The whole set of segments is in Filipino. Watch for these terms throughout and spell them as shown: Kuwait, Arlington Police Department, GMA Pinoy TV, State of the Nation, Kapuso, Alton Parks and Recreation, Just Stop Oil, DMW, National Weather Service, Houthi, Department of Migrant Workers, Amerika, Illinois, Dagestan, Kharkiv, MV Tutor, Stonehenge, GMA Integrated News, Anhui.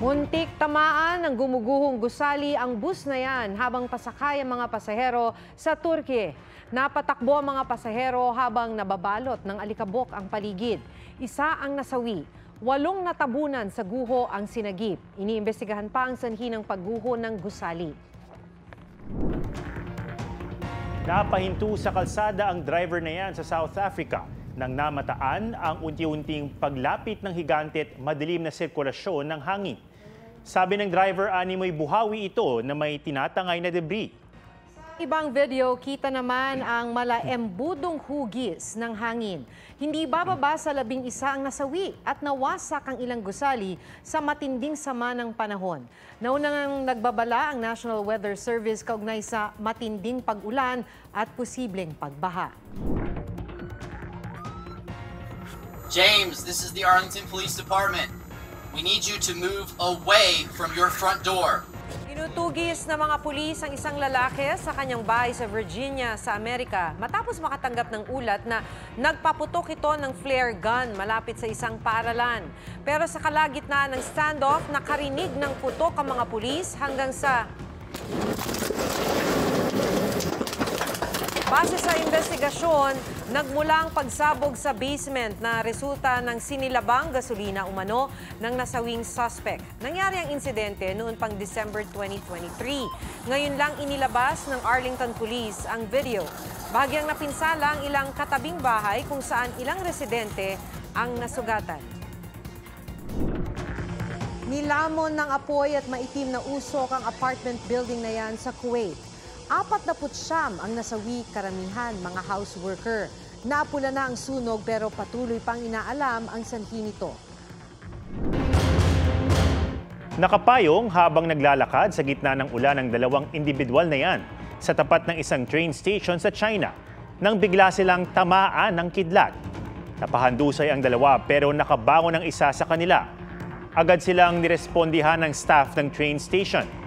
Muntik tamaan ng gumuguhong gusali ang bus na yan habang pasakay ang mga pasahero sa Turkey. Napatakbo ang mga pasahero habang nababalot ng alikabok ang paligid. Isa ang nasawi. 8 natabunan sa guho ang sinagip. Iniimbestigahan pa ang sanhi ng pagguho ng gusali. Napahinto sa kalsada ang driver na yan sa South Africa nang namataan ang unti-unting paglapit ng higante at madilim na sirkulasyon ng hangin. Sabi ng driver, animoy buhawi ito na may tinatangay na debris. Sa ibang video, kita naman ang malaembudong hugis ng hangin. Hindi bababa sa 11 ang nasawi at nawasak ang ilang gusali sa matinding sama ng panahon. Naunang nagbabala ang National Weather Service kaugnay sa matinding pag-ulan at posibleng pagbaha. James, this is the Arlington Police Department. We need you to move away from your front door. Tinutugis na mga pulis ang isang lalaki sa kanyang bahay sa Virginia sa Amerika matapos makatanggap ng ulat na nagpaputok ito ng flare gun malapit sa isang paaralan. Pero sa kalagitnaan ng standoff, nakarinig ng putok ang mga pulis hanggang sa... Base sa investigasyon, nagmula ang pagsabog sa basement na resulta ng sinilabang gasolina umano ng nasawing suspect. Nangyari ang insidente noon pang December 2023. Ngayon lang inilabas ng Arlington Police ang video. Bahagyang napinsala ang ilang katabing bahay kung saan ilang residente ang nasugatan. Nilamon ng apoy at maitim na usok ang apartment building na yan sa Kuwait. 49 ang nasawi, karamihan mga house worker. Naapula na ang sunog pero patuloy pang inaalam ang sanhi nito. Nakapayong habang naglalakad sa gitna ng ulan ng dalawang individual na yan sa tapat ng isang train station sa China nang bigla silang tamaan ng kidlat. Napahandusay ang dalawa pero nakabangon ang isa sa kanila. Agad silang nirespondihan ng staff ng train station.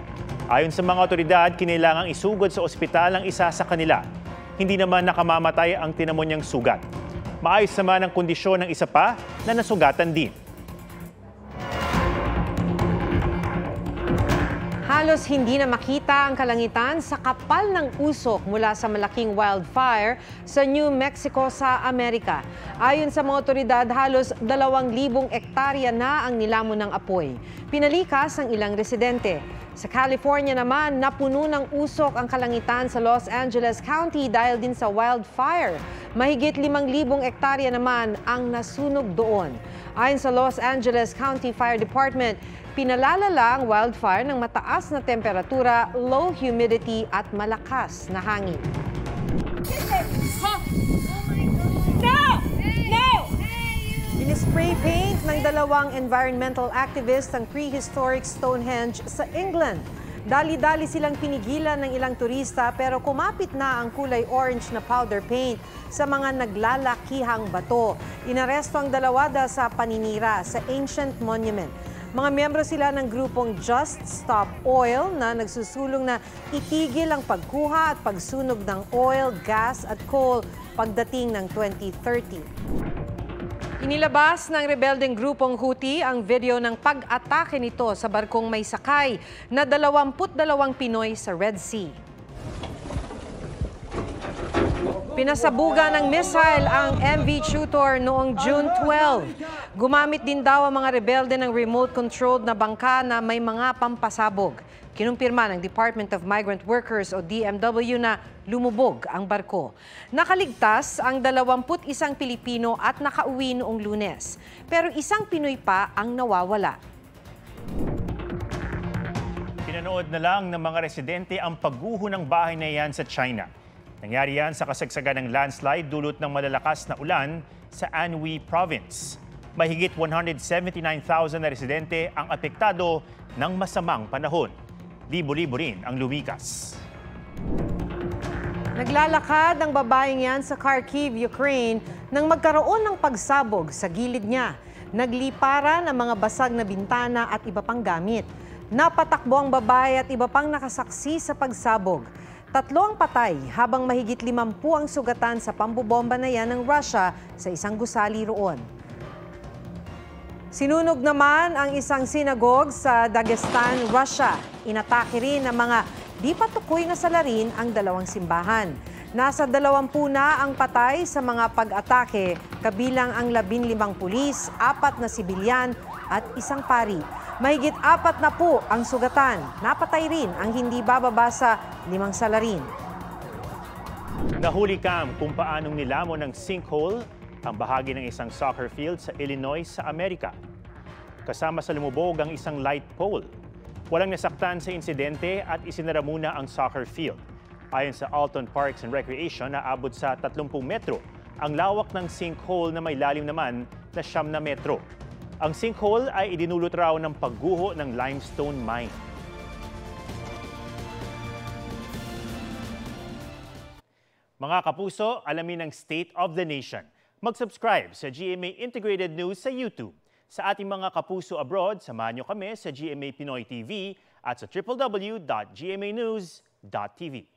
Ayon sa mga otoridad, kinailangang isugod sa ospital ang isa sa kanila. Hindi naman nakamamatay ang tinamo niyang sugat. Maayos naman ang kondisyon ng isa pa na nasugatan din. Halos hindi na makita ang kalangitan sa kapal ng usok mula sa malaking wildfire sa New Mexico sa Amerika. Ayon sa mga otoridad, halos 2,000 hektarya na ang nilamon ng apoy. Pinalikas ang ilang residente. Sa California naman, napuno ng usok ang kalangitan sa Los Angeles County dahil din sa wildfire. Mahigit 5,000 hektarya naman ang nasunog doon. Ayon sa Los Angeles County Fire Department, pinalala ang wildfire ng mataas na temperatura, low humidity at malakas na hangin. Spray paint ng dalawang environmental activist ang prehistoric Stonehenge sa England. Dali-dali silang pinigilan ng ilang turista pero kumapit na ang kulay orange na powder paint sa mga naglalakihang bato. Inaresto ang dalawa sa paninira sa Ancient Monument. Mga miyembro sila ng grupong Just Stop Oil na nagsusulong na itigil ang pagkuha at pagsunog ng oil, gas at coal pagdating ng 2030. Inilabas ng rebeldeng grupong Houthi ang video ng pag-atake nito sa barkong may sakay na 22 Pinoy sa Red Sea. Pinasabugan ng missile ang MV Tutor noong June 12. Gumamit din daw ang mga rebelde ng remote-controlled na bangka na may mga pampasabog. Kinumpirma ng Department of Migrant Workers o DMW na lumubog ang barko. Nakaligtas ang 21 Pilipino at nakauwi noong Lunes. Pero isang Pinoy pa ang nawawala. Pinanood na lang ng mga residente ang pagguho ng bahay na yan sa China. Nangyari yan sa kasagsagan ng landslide dulot ng malalakas na ulan sa Anhui Province. Mahigit 179,000 na residente ang apektado ng masamang panahon. Libo-libo rin ang lumikas. Naglalakad ang babaeng yan sa Kharkiv, Ukraine nang magkaroon ng pagsabog sa gilid niya. Nagliparan ang mga basag na bintana at iba pang gamit. Napatakbo ang babae at iba pang nakasaksi sa pagsabog. 3 ang patay habang mahigit 50 ang sugatan sa pambobomba na yan ng Russia sa isang gusali roon. Sinunog naman ang isang sinagog sa Dagestan, Russia. Inatake rin ng mga di patukoy na salarin ang dalawang simbahan. Nasa 20 na ang patay sa mga pag-atake, kabilang ang 15 pulis, 4 na sibilyan at 1 pari. Mahigit 40 ang sugatan. Napatay rin ang hindi bababa sa 5 salarin. Nahuli kam kung paanong nilamon ng sinkhole ang bahagi ng isang soccer field sa Illinois sa Amerika. Kasama sa lumubog ang isang light pole. Walang nasaktan sa insidente at isinara muna ang soccer field. Ayon sa Alton Parks and Recreation, naabot sa 30 metro ang lawak ng sinkhole na may lalim naman na 9 metro. Ang sinkhole ay idinulot raw ng pagguho ng limestone mine. Mga kapuso, alamin ang State of the Nation. Mag-subscribe sa GMA Integrated News sa YouTube. Sa ating mga kapuso abroad, samahan nyo kami sa GMA Pinoy TV at sa www.gmanews.tv.